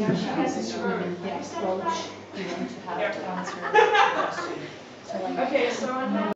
Yeah, she has this really big approach, you know, to how to answer the question. So, like, okay, so